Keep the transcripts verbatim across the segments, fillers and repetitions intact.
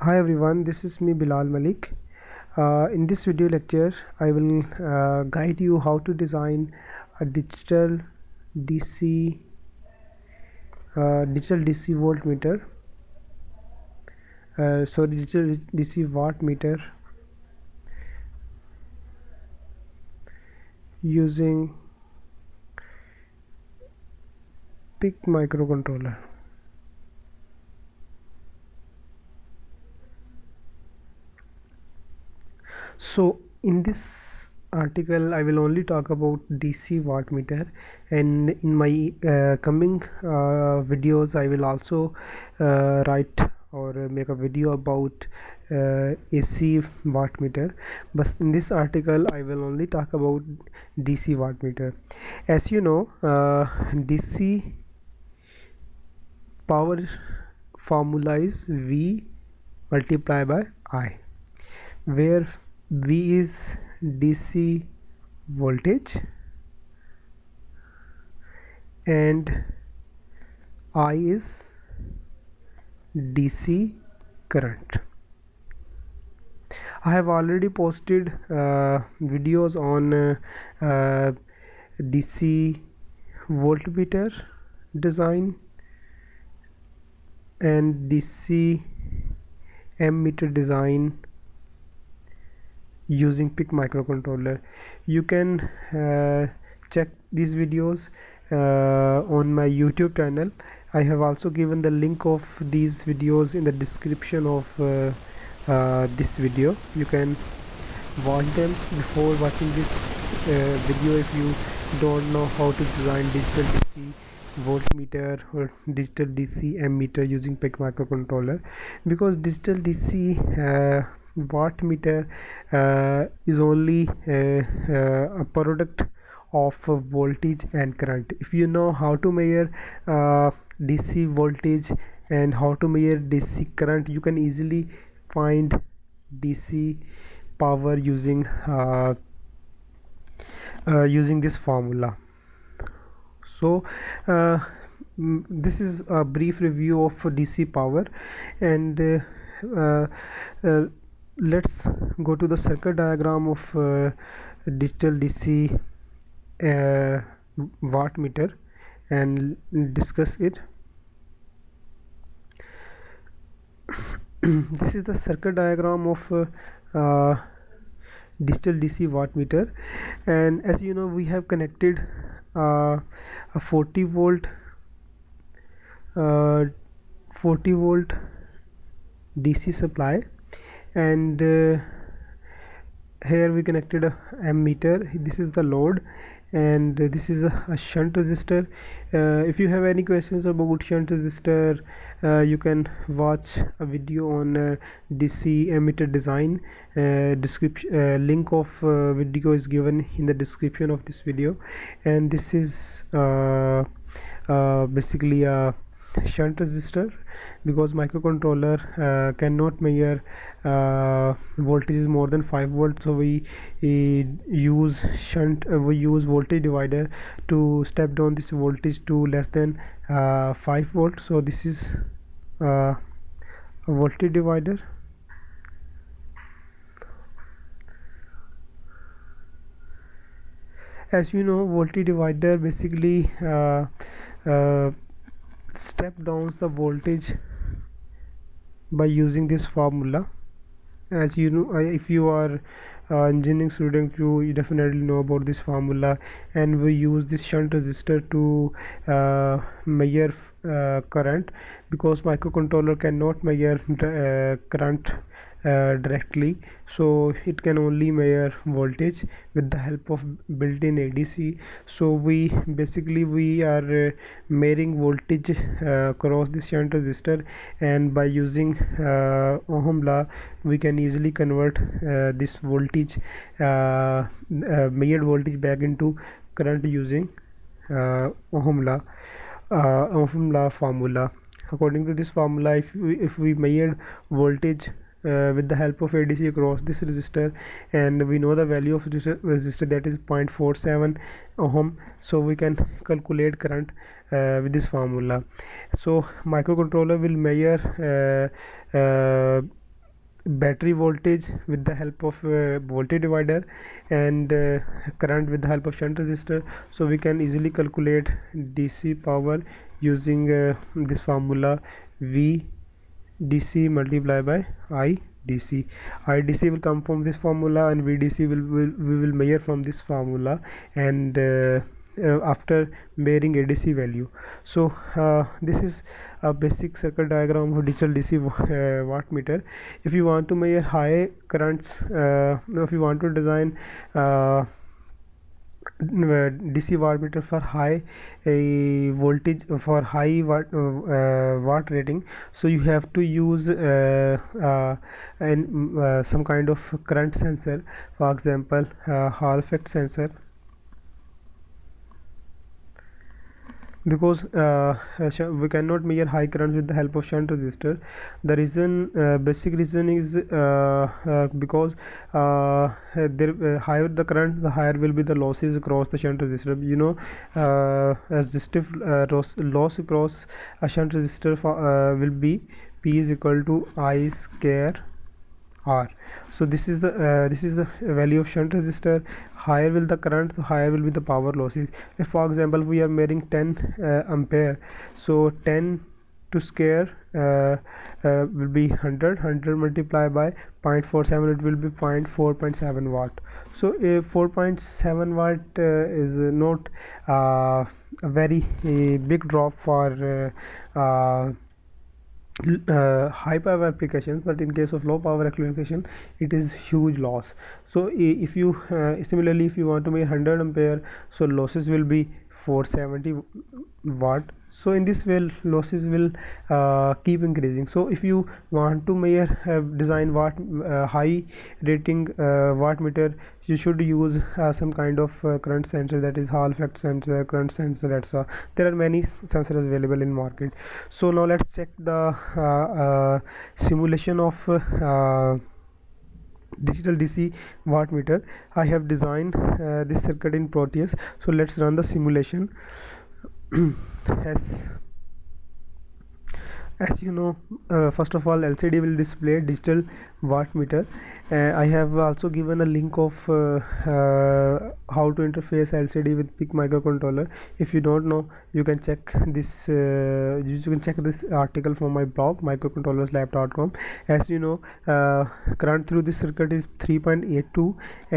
Hi everyone, this is me Bilal Malik. Uh, in this video lecture I will uh, guide you how to design a digital D C uh, digital D C voltmeter uh, so digital D C wattmeter using PIC microcontroller. So in this article I will only talk about D C wattmeter, and in my uh, coming uh, videos I will also uh, write or make a video about uh, A C wattmeter, but in this article I will only talk about D C wattmeter. As you know, uh, D C power formula is V multiplied by I, where V is D C voltage and I is D C current. I have already posted uh, videos on uh, uh, D C voltmeter design and D C ammeter design using PIC microcontroller. You can uh, check these videos uh, on my YouTube channel. I have also given the link of these videos in the description of uh, uh, this video. You can watch them. Before watching this uh, video, if you don't know how to design digital D C voltmeter or digital D C ammeter using PIC microcontroller, because digital D C uh, wattmeter uh, is only a, a product of voltage and current. If you know how to measure uh, D C voltage and how to measure D C current, you can easily find D C power using uh, uh, using this formula. So uh, this is a brief review of D C power, and uh, uh, let's go to the circuit diagram of uh, digital D C uh, wattmeter and discuss it. This is the circuit diagram of uh, uh, digital D C wattmeter, and as you know, we have connected uh, a forty volt uh, forty volt D C supply, and uh, here we connected a ammeter. This is the load, and this is a, a shunt resistor. Uh, if you have any questions about shunt resistor, uh, you can watch a video on uh, D C ammeter design. Uh, description uh, link of uh, video is given in the description of this video, and this is uh, uh, basically a shunt resistor, because microcontroller uh, cannot measure uh, voltages more than five volts, so we uh, use shunt uh, we use voltage divider to step down this voltage to less than uh, five volts. So this is uh, a voltage divider. As you know, voltage divider basically uh, uh, step downs the voltage by using this formula. As you know, if you are uh, engineering student, you, you definitely know about this formula, and we use this shunt resistor to uh, measure uh, current, because microcontroller cannot measure uh, current uh, directly, so it can only measure voltage with the help of built-in A D C. So we basically we are uh, measuring voltage uh, across the shunt resistor, and by using uh, Ohm law we can easily convert uh, this voltage uh, uh, measured voltage back into current using uh, Ohm law uh, Ohm law formula. According to this formula, if we, if we measured voltage Uh, with the help of A D C across this resistor, and we know the value of resistor, resistor that is zero point four seven ohm, so we can calculate current uh, with this formula. So microcontroller will measure uh, uh, battery voltage with the help of uh, voltage divider and uh, current with the help of shunt resistor. So we can easily calculate D C power using uh, this formula, V D C multiplied by I D C. I D C will come from this formula, and V D C will, will we will measure from this formula, and uh, Uh, after varying A D C value. So uh, this is a basic circuit diagram of digital D C uh, wattmeter. If you want to measure high currents, uh, if you want to design uh, D C wattmeter for high a uh, voltage, for high watt uh, watt rating, so you have to use uh, uh, and uh, some kind of current sensor, for example uh, Hall effect sensor, because uh, we cannot measure high current with the help of shunt resistor. The reason, uh, basic reason is uh, uh, because uh, there, uh, higher the current, the higher will be the losses across the shunt resistor. You know, uh, resistive uh, loss, loss across a shunt resistor for, uh, will be P is equal to I square R. So this is the uh, this is the value of shunt resistor. Higher will the current, the higher will be the power losses. If for example we are measuring ten uh, ampere, so ten to square uh, uh, will be one hundred. one hundred multiplied by zero point four seven, it will be zero point four seven watt. So uh, four point seven watt uh, is not uh, a very uh, big drop for uh, uh, Uh, high power applications, but in case of low power application it is huge loss. So if you uh, similarly if you want to make one hundred ampere, so losses will be four seventy watt. So in this way losses will uh, keep increasing. So if you want to measure uh, design watt uh, high rating uh, wattmeter, you should use uh, some kind of uh, current sensor, that is Hall effect sensor, current sensor, et cetera. There are many sensors available in market. So now let's check the uh, uh, simulation of uh, digital D C wattmeter. I have designed uh, this circuit in Proteus. So let's run the simulation. as, as you know, uh, first of all L C D will display digital wattmeter. Uh, I have also given a link of uh, uh, how to interface L C D with P I C microcontroller. If you don't know, you can check this. Uh, you can check this article from my blog, microcontrollerslab dot com. As you know, uh, current through this circuit is three point eight two,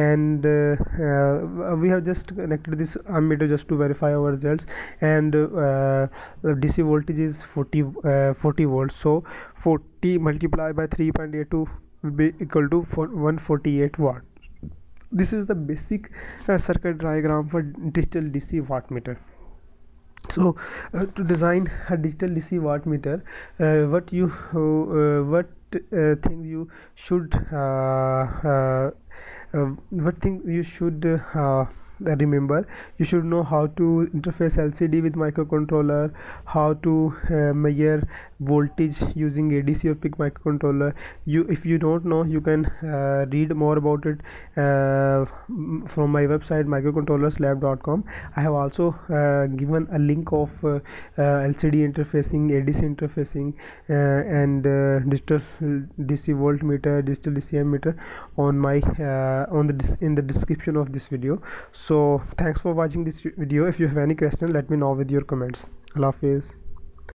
and uh, uh, we have just connected this ammeter just to verify our results. And uh, uh, D C voltage is forty uh, forty volts. So forty multiplied by three point eight two will be equal to one hundred forty-eight watt. This is the basic uh, circuit diagram for digital D C wattmeter. So uh, to design a digital D C wattmeter, uh, what you uh, what uh, thing you should uh, uh, uh, what thing you should uh, remember. You should know how to interface L C D with microcontroller, how to uh, measure voltage using A D C or P I C microcontroller. You, if you don't know, you can uh, read more about it uh, from my website microcontrollerslab dot com. I have also uh, given a link of uh, uh, L C D interfacing, A D C interfacing, uh, and uh, digital D C voltmeter, digital D C ammeter on my uh, on the in the description of this video. So thanks for watching this video. If you have any question, let me know with your comments. Allah Hafiz.